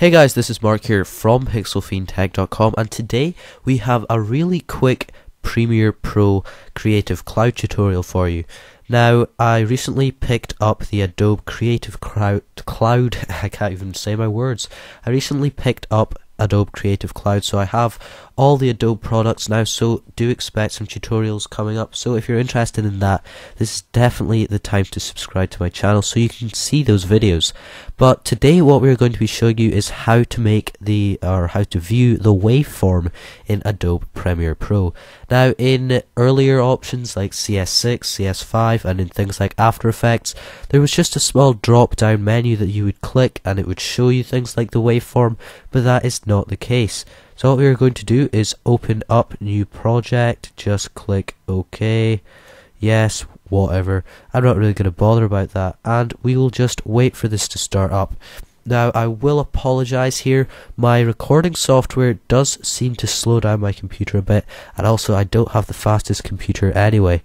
Hey guys, this is Mark here from PixelFiendTech.com, and today we have a really quick Premiere Pro Creative Cloud tutorial for you. Now, I recently picked up the Adobe Creative Cloud, I can't even say my words. I recently picked up Adobe Creative Cloud, so I have all the Adobe products now, so do expect some tutorials coming up. So if you're interested in that, this is definitely the time to subscribe to my channel so you can see those videos. But today what we're going to be showing you is how to make how to view the waveform in Adobe Premiere Pro. Now, in earlier options like CS6, CS5, and in things like After Effects, there was just a small drop down menu that you would click and it would show you things like the waveform, but that is not the case. So what we're going to do is open up new project, just click OK, yes, whatever. I'm not really going to bother about that, and we will just wait for this to start up. Now, I will apologize here, my recording software does seem to slow down my computer a bit, and also I don't have the fastest computer anyway.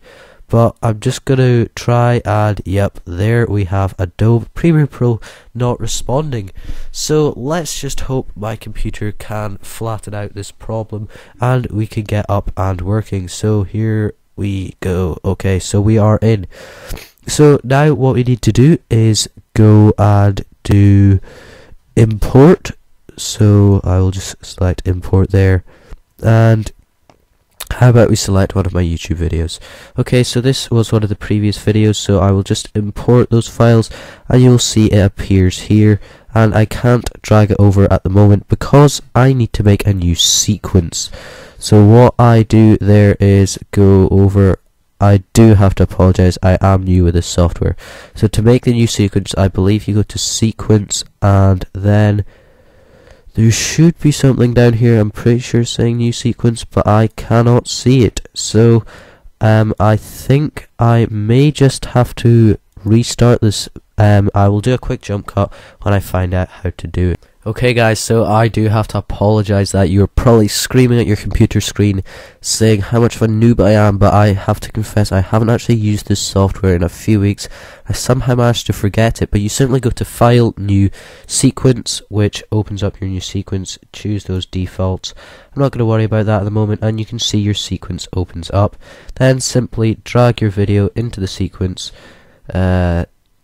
But I'm just going to try, and yep, there we have Adobe Premiere Pro not responding. So let's just hope my computer can flatten out this problem and we can get up and working. So here we go. Okay, so we are in. So now what we need to do is go and do import. So I will just select import there, and how about we select one of my YouTube videos? Okay, so this was one of the previous videos, so I will just import those files, and you'll see it appears here, and I can't drag it over at the moment because I need to make a new sequence. So what I do there is go over. I do have to apologize, I am new with this software. So to make the new sequence, I believe you go to sequence, and then there should be something down here, I'm pretty sure saying new sequence, but I cannot see it. So I think I may just have to restart this. I will do a quick jump cut when I find out how to do it. Okay guys, so I do have to apologize that you were probably screaming at your computer screen saying how much of a noob I am, but I have to confess I haven't actually used this software in a few weeks. I somehow managed to forget it, but you simply go to File, New, Sequence, which opens up your new sequence, choose those defaults. I'm not going to worry about that at the moment, and you can see your sequence opens up. Then simply drag your video into the sequence,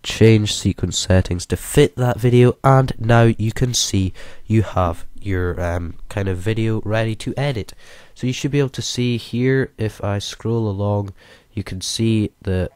change sequence settings to fit that video, and now you can see you have your kind of video ready to edit. So you should be able to see here, if I scroll along, you can see the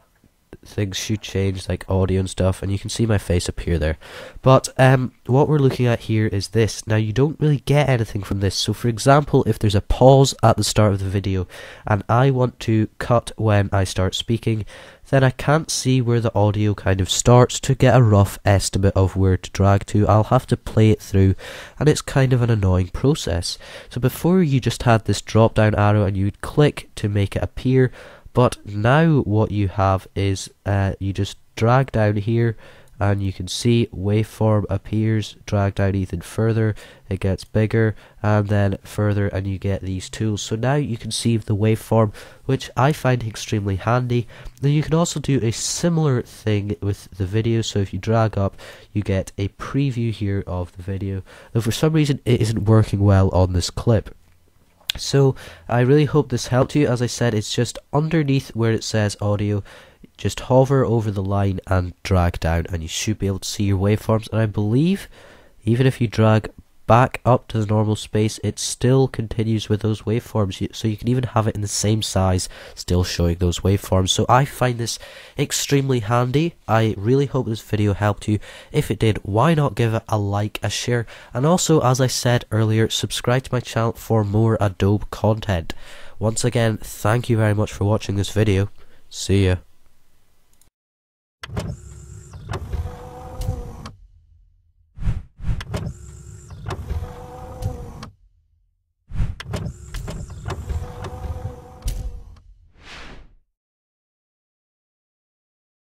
things should change, like audio and stuff, and you can see my face appear there. But what we're looking at here is this. Now, you don't really get anything from this. So for example, if there's a pause at the start of the video and I want to cut when I start speaking, then I can't see where the audio kind of starts to get a rough estimate of where to drag to. I'll have to play it through, and it's kind of an annoying process. So before, you just had this drop down arrow and you would click to make it appear, but now what you have is you just drag down here and you can see waveform appears, drag down even further, it gets bigger, and then further, and you get these tools. So now you can see the waveform, which I find extremely handy. Then you can also do a similar thing with the video, so if you drag up, you get a preview here of the video, though for some reason it isn't working well on this clip. So I really hope this helped you. As I said, it's just underneath where it says audio, just hover over the line and drag down, and you should be able to see your waveforms. And I believe even if you drag back up to the normal space, it still continues with those waveforms, so you can even have it in the same size, still showing those waveforms. So I find this extremely handy. I really hope this video helped you. If it did, why not give it a like, a share, and also, as I said earlier, subscribe to my channel for more Adobe content. Once again, thank you very much for watching this video. See ya.